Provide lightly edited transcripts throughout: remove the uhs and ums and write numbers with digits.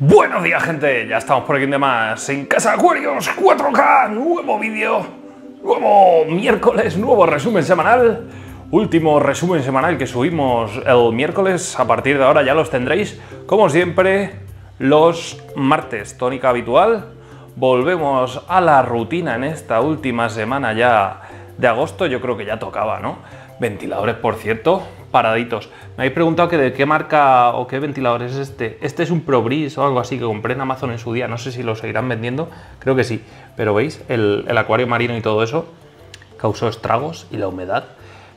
Buenos días, gente, ya estamos por aquí de más en Casa Acuarios 4K, nuevo vídeo, nuevo miércoles, nuevo resumen semanal, último resumen semanal que subimos el miércoles. A partir de ahora ya los tendréis, como siempre, los martes, tónica habitual. Volvemos a la rutina en esta última semana ya de agosto, yo creo que ya tocaba, ¿no? Ventiladores, por cierto, paraditos. Me habéis preguntado que de qué marca o qué ventilador es este. Este es un Pro Breeze o algo así que compré en Amazon en su día. No sé si lo seguirán vendiendo, creo que sí. Pero veis, el acuario marino y todo eso causó estragos y la humedad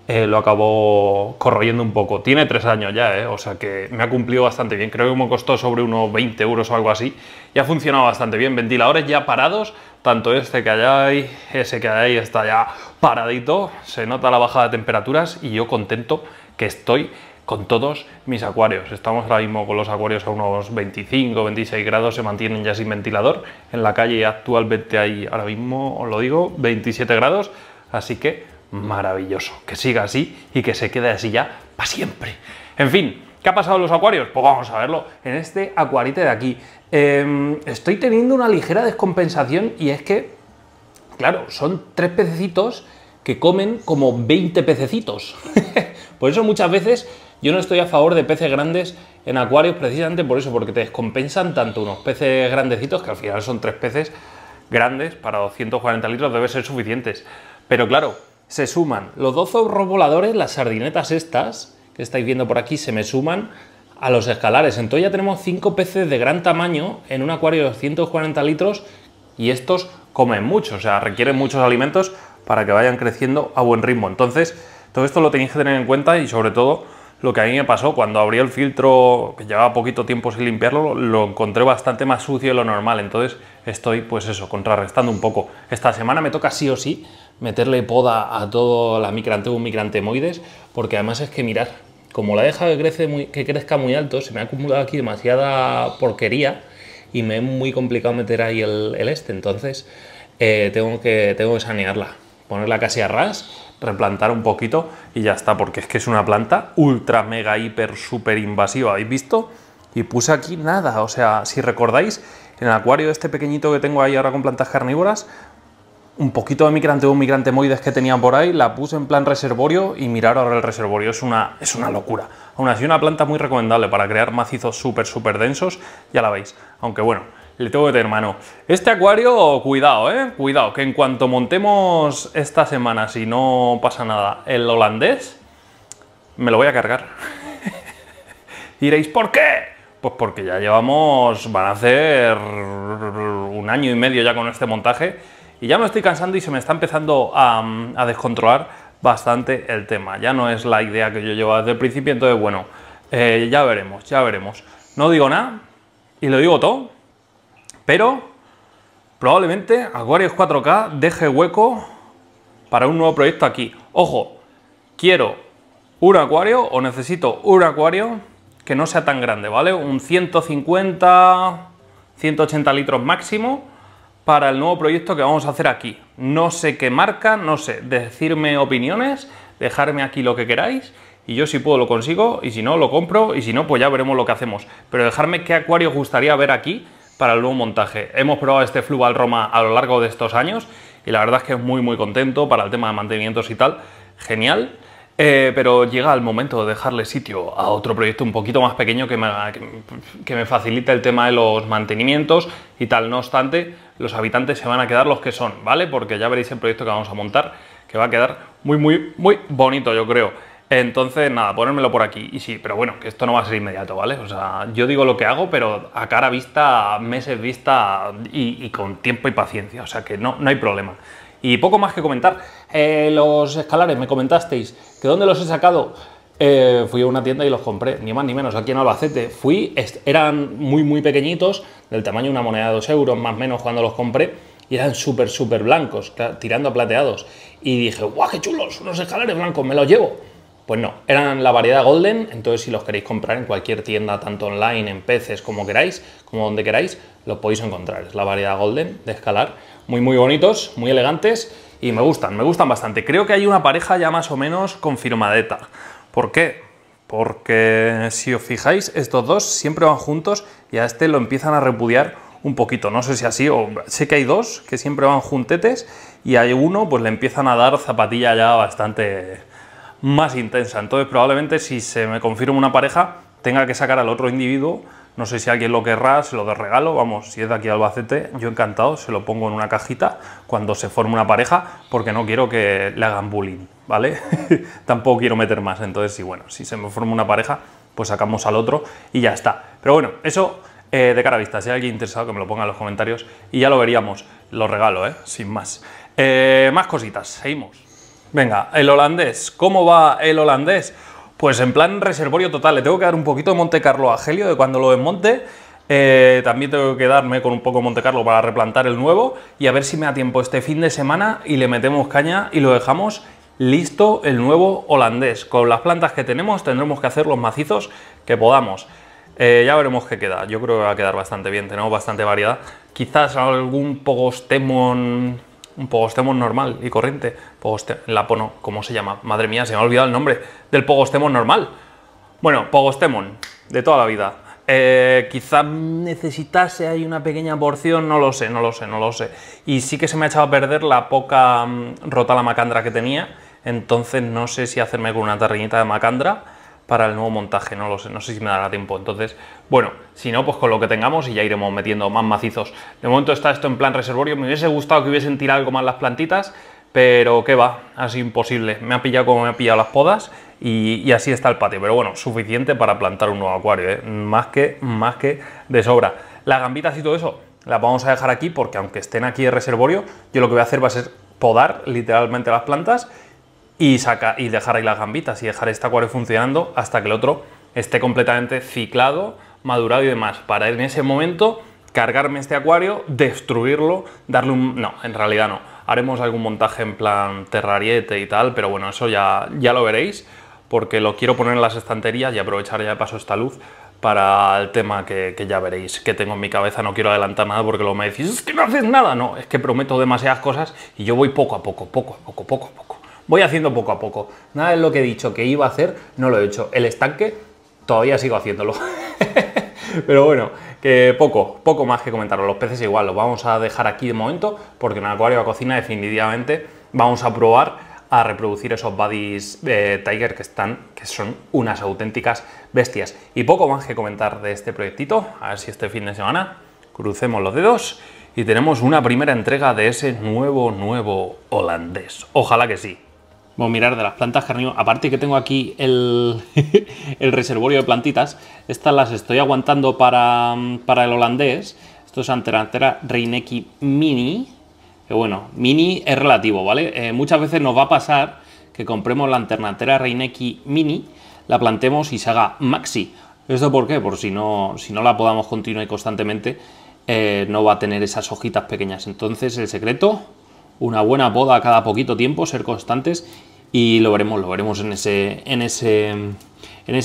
lo acabó corroyendo un poco. Tiene 3 años ya, o sea que me ha cumplido bastante bien. Creo que me costó sobre unos 20 euros o algo así. Y ha funcionado bastante bien. Ventiladores ya parados, tanto este que hay, ese que hay está ya paradito. Se nota la bajada de temperaturas y yo contento que estoy con todos mis acuarios. Estamos ahora mismo con los acuarios a unos 25, 26 grados, se mantienen ya sin ventilador. En la calle actualmente hay, ahora mismo os lo digo, 27 grados, así que maravilloso. Que siga así y que se quede así ya para siempre. En fin, ¿qué ha pasado en los acuarios? Pues vamos a verlo en este acuarite de aquí. Estoy teniendo una ligera descompensación y es que, claro, son 3 pececitos que comen como 20 pececitos. Por eso muchas veces yo no estoy a favor de peces grandes en acuarios, precisamente por eso, porque te descompensan tanto unos peces grandecitos, que al final son 3 peces grandes para 240 litros, deben ser suficientes. Pero claro, se suman los 2 zorros voladores, las sardinetas estas que estáis viendo por aquí, se me suman a los escalares. Entonces ya tenemos 5 peces de gran tamaño en un acuario de 240 litros y estos comen mucho, o sea, requieren muchos alimentos para que vayan creciendo a buen ritmo. Entonces, todo esto lo tenéis que tener en cuenta y sobre todo lo que a mí me pasó cuando abrí el filtro, que llevaba poquito tiempo sin limpiarlo, lo encontré bastante más sucio de lo normal. Entonces estoy, pues eso, contrarrestando un poco. Esta semana me toca sí o sí meterle poda a toda la Micranthemum micranthemoides, porque además es que mirad, como la deja que crezca muy alto, se me ha acumulado aquí demasiada porquería y me es muy complicado meter ahí el este. Entonces tengo que sanearla, ponerla casi a ras, replantar un poquito y ya está, porque es que es una planta ultra, mega, hiper, súper invasiva, ¿habéis visto? Y puse aquí nada, o sea, si recordáis, en el acuario este pequeñito que tengo ahí ahora con plantas carnívoras, un poquito de Micranthemum micranthemoides que tenía por ahí, la puse en plan reservorio y mirar ahora el reservorio, es una locura. Aún así, una planta muy recomendable para crear macizos súper, súper densos, ya la veis, aunque bueno, le tengo que tener mano. Este acuario, cuidado, cuidado, que en cuanto montemos esta semana, si no pasa nada, el holandés, me lo voy a cargar. Diréis, ¿por qué? Pues porque ya llevamos, van a hacer 1 año y medio ya con este montaje y ya me estoy cansando y se me está empezando a descontrolar bastante el tema. Ya no es la idea que yo llevo desde el principio, entonces bueno, ya veremos, ya veremos. No digo nada y lo digo todo. Pero probablemente Acuarios 4K deje hueco para un nuevo proyecto aquí. Ojo, quiero un acuario o necesito un acuario que no sea tan grande, ¿vale? Un 150, 180 litros máximo para el nuevo proyecto que vamos a hacer aquí. No sé qué marca, no sé, decirme opiniones, dejarme aquí lo que queráis. Y yo si puedo lo consigo y si no lo compro y si no pues ya veremos lo que hacemos. Pero dejarme qué acuario os gustaría ver aquí para el nuevo montaje. Hemos probado este Fluval Roma a lo largo de estos años y la verdad es que es muy muy contento para el tema de mantenimientos y tal, genial, pero llega el momento de dejarle sitio a otro proyecto un poquito más pequeño que me facilite el tema de los mantenimientos y tal. No obstante, los habitantes se van a quedar los que son, ¿vale? Porque ya veréis el proyecto que vamos a montar, que va a quedar muy muy muy bonito, yo creo. Entonces, nada, ponérmelo por aquí. Y sí, pero bueno, que esto no va a ser inmediato, ¿vale? O sea, yo digo lo que hago, pero a cara vista, meses vista y con tiempo y paciencia. O sea, que no hay problema. Y poco más que comentar. Los escalares, me comentasteis que dónde los he sacado. Fui a una tienda y los compré, ni más ni menos, aquí en Albacete. Eran muy, muy pequeñitos, del tamaño de una moneda de 2 euros, más o menos, cuando los compré. Y eran súper, súper blancos, tirando a plateados. Y dije, ¡guau, qué chulos! Unos escalares blancos, me los llevo. Pues no, eran la variedad Golden, entonces si los queréis comprar en cualquier tienda, tanto online, en peces, como queráis, como donde queráis, los podéis encontrar. Es la variedad Golden de escalar, muy muy bonitos, muy elegantes y me gustan bastante. Creo que hay una pareja ya más o menos confirmadeta. ¿Por qué? porque si os fijáis, estos dos siempre van juntos y a este lo empiezan a repudiar un poquito. No sé si así, o sé que hay dos que siempre van juntetes y hay uno pues le empiezan a dar zapatilla ya bastante más intensa. Entonces probablemente si se me confirma una pareja tenga que sacar al otro individuo. No sé si alguien lo querrá, se lo de regalo, vamos, si es de aquí de Albacete, yo encantado, se lo pongo en una cajita cuando se forme una pareja, porque no quiero que le hagan bullying, ¿vale? Tampoco quiero meter más, entonces sí, bueno, si se me forma una pareja, pues sacamos al otro y ya está. Pero bueno, eso de cara a vista, si hay alguien interesado que me lo ponga en los comentarios y ya lo veríamos, lo regalo, sin más. Más cositas, seguimos. Venga, el holandés, ¿cómo va el holandés? Pues en plan reservorio total, le tengo que dar un poquito de Monte Carlo a Gelio de cuando lo desmonte. También tengo que darme con un poco de Monte Carlo para replantar el nuevo y a ver si me da tiempo este fin de semana y le metemos caña y lo dejamos listo el nuevo holandés. Con las plantas que tenemos tendremos que hacer los macizos que podamos. Ya veremos qué queda, yo creo que va a quedar bastante bien, tenemos bastante variedad. Quizás algún pogostemon... un pogostemon normal y corriente, lapono, ¿cómo se llama? Madre mía, se me ha olvidado el nombre del pogostemon normal. Bueno, pogostemon de toda la vida. Quizá necesitase ahí una pequeña porción, no lo sé. Y sí que se me ha echado a perder la poca rota la macandra que tenía, entonces no sé si hacerme con una tarriñita de macandra para el nuevo montaje, no lo sé, no sé si me dará tiempo. Entonces, bueno, si no, pues con lo que tengamos y ya iremos metiendo más macizos. De momento está esto en plan reservorio, me hubiese gustado que hubiesen tirado algo más las plantitas, pero qué va, así imposible. Me ha pillado como me ha pillado las podas y así está el patio, pero bueno, suficiente para plantar un nuevo acuario, más que de sobra. Las gambitas y todo eso las vamos a dejar aquí porque aunque estén aquí de reservorio, yo lo que voy a hacer va a ser podar literalmente las plantas y dejar ahí las gambitas y dejar este acuario funcionando hasta que el otro esté completamente ciclado, madurado y demás, para en ese momento cargarme este acuario, destruirlo, darle un... no, en realidad no, haremos algún montaje en plan terrariete y tal, pero bueno, eso ya lo veréis, porque lo quiero poner en las estanterías y aprovechar ya de paso esta luz para el tema que ya veréis que tengo en mi cabeza. No quiero adelantar nada porque luego me decís, es que no haces nada, no, es que prometo demasiadas cosas y yo voy poco a poco. Voy haciendo poco a poco. Nada de lo que he dicho que iba a hacer, no lo he hecho. El estanque, todavía sigo haciéndolo. Pero bueno, que poco más que comentaros. Los peces igual, los vamos a dejar aquí de momento, porque en el acuario de cocina definitivamente vamos a probar a reproducir esos buddies Tiger que son unas auténticas bestias. Y poco más que comentar de este proyectito. A ver si este fin de semana crucemos los dedos y tenemos una primera entrega de ese nuevo holandés. Ojalá que sí. Vamos a mirar de las plantas que reunió. Aparte que tengo aquí el reservorio de plantitas. Estas las estoy aguantando para el holandés. Esto es Anterantera Reineki Mini. Que bueno, mini es relativo, ¿vale? Muchas veces nos va a pasar que compremos la Anterantera Reineki Mini, la plantemos y se haga maxi. ¿Esto por qué? Por si no la podamos continuar constantemente, no va a tener esas hojitas pequeñas. Entonces el secreto... una buena poda cada poquito tiempo, ser constantes, y lo veremos en ese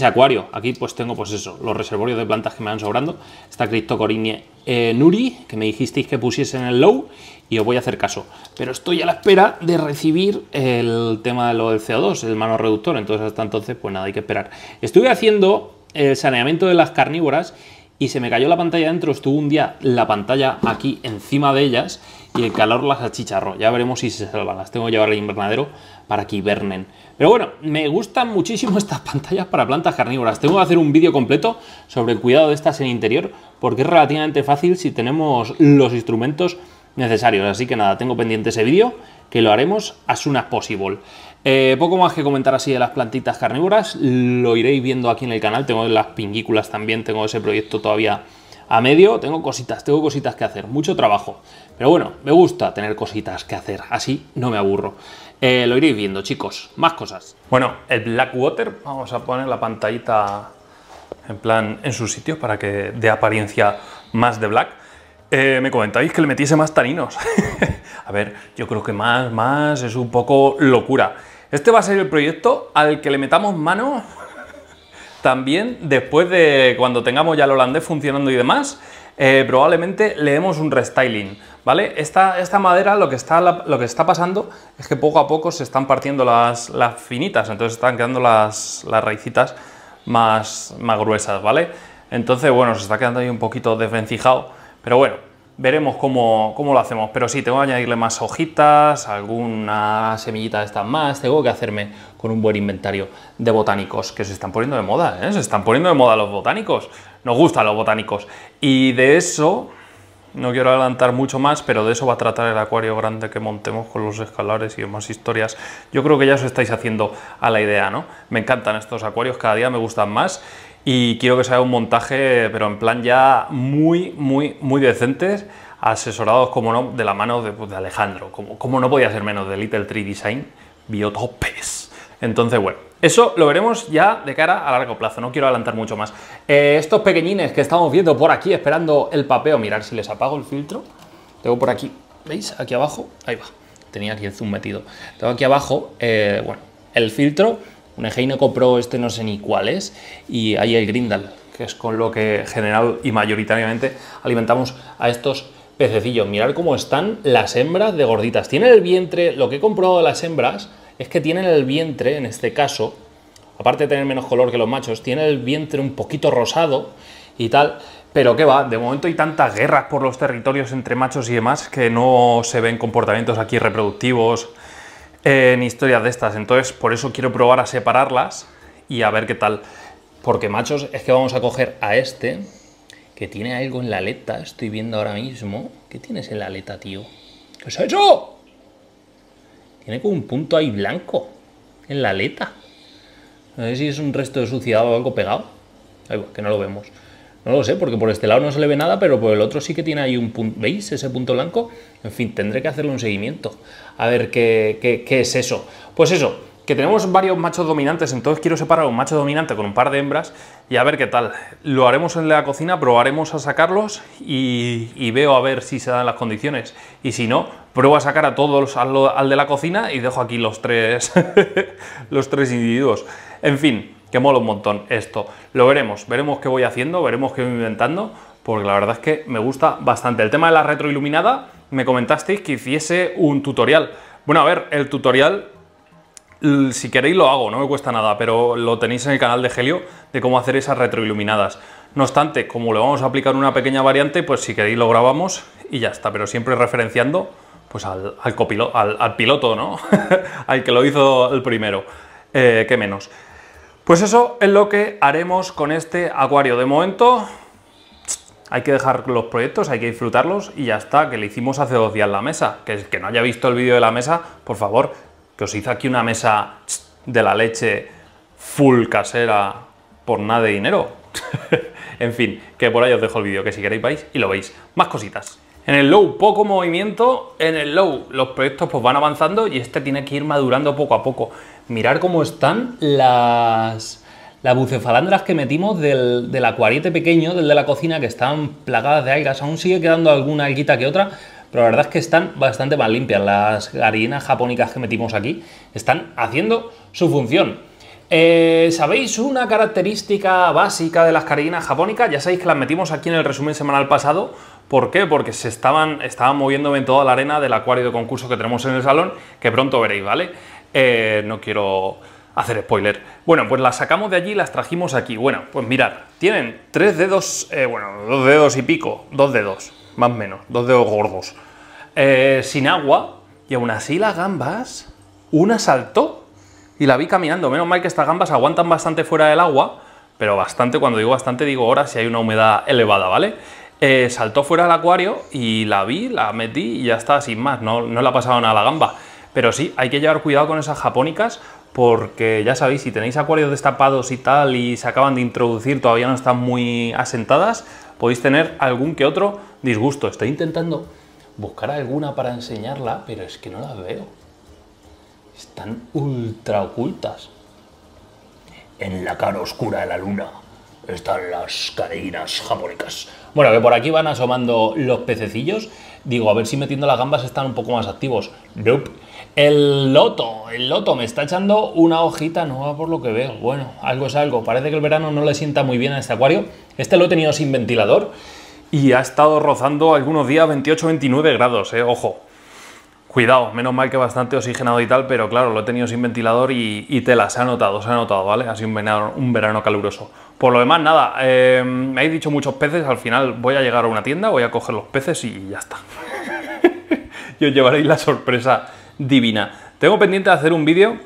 acuario. Aquí pues tengo pues eso, los reservorios de plantas que me van sobrando. Esta Cryptocorinia Nuri, que me dijisteis que pusiese en el low, y os voy a hacer caso. Pero estoy a la espera de recibir el tema de lo del CO2, el manoreductor, entonces hasta entonces pues nada, hay que esperar. Estuve haciendo el saneamiento de las carnívoras y se me cayó la pantalla dentro, estuvo un día la pantalla aquí encima de ellas y el calor las achicharró. Ya veremos si se salvan, las tengo que llevar al invernadero para que hibernen. Pero bueno, me gustan muchísimo estas pantallas para plantas carnívoras. Tengo que hacer un vídeo completo sobre el cuidado de estas en el interior porque es relativamente fácil si tenemos los instrumentos necesarios. Así que nada, tengo pendiente ese vídeo que lo haremos as soon as possible. Poco más que comentar así de las plantitas carnívoras, lo iréis viendo aquí en el canal. Tengo las pingículas también, tengo ese proyecto todavía a medio, tengo cositas que hacer, mucho trabajo, pero bueno, me gusta tener cositas que hacer, así no me aburro. Lo iréis viendo, chicos, más cosas. Bueno, el Blackwater, vamos a poner la pantallita en plan en su sitio para que dé apariencia más de black. Me comentabais que le metiese más taninos. A ver, yo creo que más es un poco locura. Este va a ser el proyecto al que le metamos mano también después de cuando tengamos ya el holandés funcionando y demás. Probablemente le demos un restyling, ¿vale? Esta madera lo que está pasando es que poco a poco se están partiendo las finitas, entonces están quedando las raicitas más gruesas, ¿vale? Entonces, bueno, se está quedando ahí un poquito desvencijado, pero bueno, veremos cómo lo hacemos. Pero sí, tengo que añadirle más hojitas, alguna semillita de estas más. Tengo que hacerme con un buen inventario de botánicos, que se están poniendo de moda, ¿eh? Se están poniendo de moda los botánicos. Nos gustan los botánicos. Y de eso, no quiero adelantar mucho más, pero de eso va a tratar el acuario grande que montemos con los escalares y demás historias. Yo creo que ya os estáis haciendo a la idea, ¿no? Me encantan estos acuarios, cada día me gustan más. Y quiero que sea un montaje, pero en plan ya muy decentes, asesorados, como no, de la mano de Alejandro, como no podía ser menos, de Little Tree Design, Biotopes. Entonces, bueno, eso lo veremos ya de cara a largo plazo, no quiero adelantar mucho más. Estos pequeñines que estamos viendo por aquí, esperando el papeo, mirar si les apago el filtro, tengo por aquí, ¿veis? Aquí abajo, ahí va, tenía aquí el zoom metido, tengo aquí abajo, bueno, el filtro, un Eheim EcoPro, este no sé ni cuál es, y ahí el Grindal, que es con lo que general y mayoritariamente alimentamos a estos pececillos. Mirad cómo están las hembras de gorditas. Tienen el vientre, lo que he comprobado de las hembras es que tienen el vientre, en este caso, aparte de tener menos color que los machos, tienen el vientre un poquito rosado y tal, pero que va, de momento hay tantas guerras por los territorios entre machos y demás que no se ven comportamientos aquí reproductivos, en historias de estas. Entonces, por eso quiero probar a separarlas y a ver qué tal, porque machos, es que vamos a coger a este, que tiene algo en la aleta, estoy viendo ahora mismo. ¿Qué tienes en la aleta, tío? ¿Qué es eso? Tiene como un punto ahí blanco en la aleta, no sé si es un resto de suciedad o algo pegado. Ay, bueno, que no lo vemos, no lo sé, porque por este lado no se le ve nada, pero por el otro sí que tiene ahí un punto, ¿veis? Ese punto blanco. En fin, tendré que hacerle un seguimiento. A ver qué es eso. Pues eso, que tenemos varios machos dominantes, entonces quiero separar un macho dominante con un par de hembras y a ver qué tal. Lo haremos en la cocina, probaremos a sacarlos y veo a ver si se dan las condiciones. Y si no, pruebo a sacar a todos al de la cocina y dejo aquí los tres, los tres individuos. En fin, que mola un montón esto. Lo veremos, veremos qué voy haciendo, veremos qué voy inventando, porque la verdad es que me gusta bastante. El tema de la retroiluminada, me comentasteis que hiciese un tutorial. Bueno, a ver, el tutorial, si queréis lo hago, no me cuesta nada, pero lo tenéis en el canal de Helio, de cómo hacer esas retroiluminadas. No obstante, como le vamos a aplicar una pequeña variante, pues si queréis lo grabamos y ya está, pero siempre referenciando pues al piloto, ¿no? Al que lo hizo el primero, qué menos. Pues eso es lo que haremos con este acuario. De momento hay que dejar los proyectos, hay que disfrutarlos y ya está, que le hicimos hace 2 días la mesa. Que el que no haya visto el vídeo de la mesa, por favor, que os hice aquí una mesa de la leche full casera por nada de dinero. En fin, que por ahí os dejo el vídeo, que si queréis vais y lo veis. Más cositas. En el low, poco movimiento. En el low, los proyectos pues van avanzando y este tiene que ir madurando poco a poco. Mirad cómo están las bucefalandras que metimos del acuariete pequeño, del de la cocina, que están plagadas de algas. Aún sigue quedando alguna alguita que otra, pero la verdad es que están bastante más limpias. Las gallinas japónicas que metimos aquí están haciendo su función. ¿Sabéis una característica básica de las gallinas japónicas? Ya sabéis que las metimos aquí en el resumen semanal pasado. ¿Por qué? Porque se estaban moviéndome en toda la arena del acuario de concurso que tenemos en el salón, que pronto veréis, ¿vale? No quiero hacer spoiler. Bueno, pues las sacamos de allí y las trajimos aquí. Bueno, pues mirad, tienen 3 dedos, bueno, 2 dedos y pico, 2 dedos, más o menos, 2 dedos gordos, sin agua, y aún así las gambas, una saltó y la vi caminando. Menos mal que estas gambas aguantan bastante fuera del agua, pero bastante, cuando digo bastante, digo ahora si hay una humedad elevada, ¿vale? Saltó fuera del acuario y la vi, la metí y ya está, sin más, no le ha pasado nada a la gamba. Pero sí, hay que llevar cuidado con esas japónicas, porque ya sabéis, si tenéis acuarios destapados y tal y se acaban de introducir, todavía no están muy asentadas, podéis tener algún que otro disgusto. Estoy intentando buscar alguna para enseñarla, pero es que no las veo. Están ultra ocultas. En la cara oscura de la luna están las gallinas japónicas. Bueno, que por aquí van asomando los pececillos. Digo, a ver si metiendo las gambas están un poco más activos. Nope. El loto me está echando una hojita nueva por lo que veo. Bueno, algo es algo. Parece que el verano no le sienta muy bien a este acuario. Este lo he tenido sin ventilador y ha estado rozando algunos días 28-29 grados, ojo. Cuidado, menos mal que bastante oxigenado y tal, pero claro, lo he tenido sin ventilador y tela, se ha notado, ¿vale? Ha sido un verano caluroso. Por lo demás, nada, me habéis dicho muchos peces, al final voy a llegar a una tienda, voy a coger los peces y ya está. Y os llevaréis la sorpresa divina. Tengo pendiente de hacer un vídeo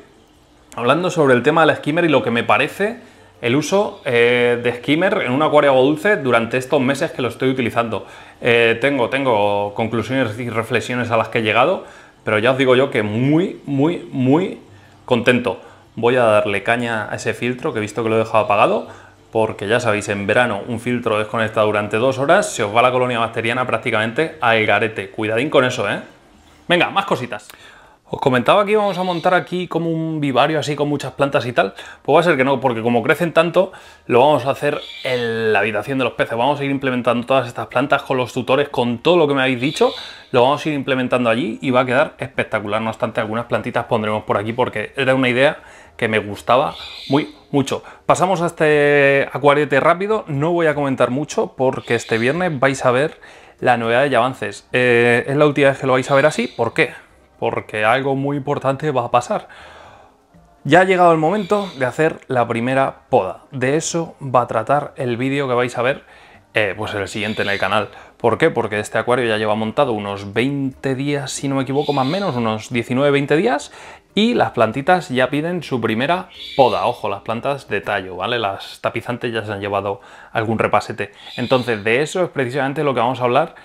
hablando sobre el tema del skimmer y lo que me parece el uso de skimmer en un acuario agrodulce durante estos meses que lo estoy utilizando. Tengo conclusiones y reflexiones a las que he llegado, pero ya os digo yo que muy contento. Voy a darle caña a ese filtro, que he visto que lo he dejado apagado, porque ya sabéis, en verano un filtro desconectado durante 2 horas, se os va la colonia bacteriana prácticamente al garete. Cuidadín con eso, ¿eh? Venga, más cositas. Os comentaba que íbamos a montar aquí como un vivario así con muchas plantas y tal. Pues va a ser que no, porque como crecen tanto, lo vamos a hacer en la habitación de los peces. Vamos a ir implementando todas estas plantas con los tutores, con todo lo que me habéis dicho. Lo vamos a ir implementando allí y va a quedar espectacular. No obstante, algunas plantitas pondremos por aquí porque era una idea que me gustaba mucho. Pasamos a este acuariete rápido. No voy a comentar mucho porque este viernes vais a ver la novedad y avances. Es la última vez que lo vais a ver así. ¿Por qué? Porque algo muy importante va a pasar. Ya ha llegado el momento de hacer la primera poda. De eso va a tratar el vídeo que vais a ver pues el siguiente en el canal. ¿Por qué? Porque este acuario ya lleva montado unos 20 días, si no me equivoco, más o menos, unos 19-20 días, y las plantitas ya piden su primera poda. Ojo, las plantas de tallo, ¿vale? Las tapizantes ya se han llevado algún repasete. Entonces, de eso es precisamente lo que vamos a hablar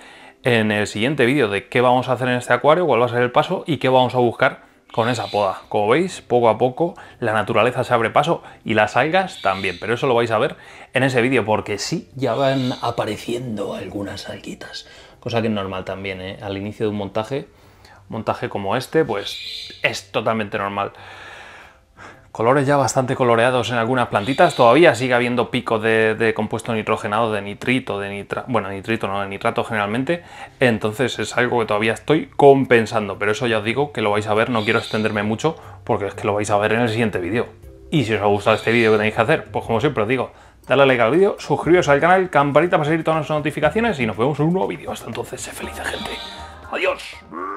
en el siguiente vídeo, de qué vamos a hacer en este acuario, cuál va a ser el paso y qué vamos a buscar con esa poda. Como veis, poco a poco la naturaleza se abre paso y las algas también, pero eso lo vais a ver en ese vídeo porque sí, ya van apareciendo algunas alguitas, cosa que es normal también, ¿eh? Al inicio de un montaje como este, pues es totalmente normal. Colores ya bastante coloreados en algunas plantitas. Todavía sigue habiendo pico de compuesto nitrogenado, de nitrito, bueno, nitrito no, de nitrato generalmente. Entonces es algo que todavía estoy compensando. Pero eso ya os digo que lo vais a ver. No quiero extenderme mucho porque es que lo vais a ver en el siguiente vídeo. Y si os ha gustado este vídeo, ¿qué tenéis que hacer? Pues como siempre os digo, dale like al vídeo, suscribiros al canal, campanita para seguir todas nuestras notificaciones y nos vemos en un nuevo vídeo. Hasta entonces, sé feliz, gente. Adiós.